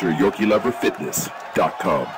DrYorkieLoverFitness.com.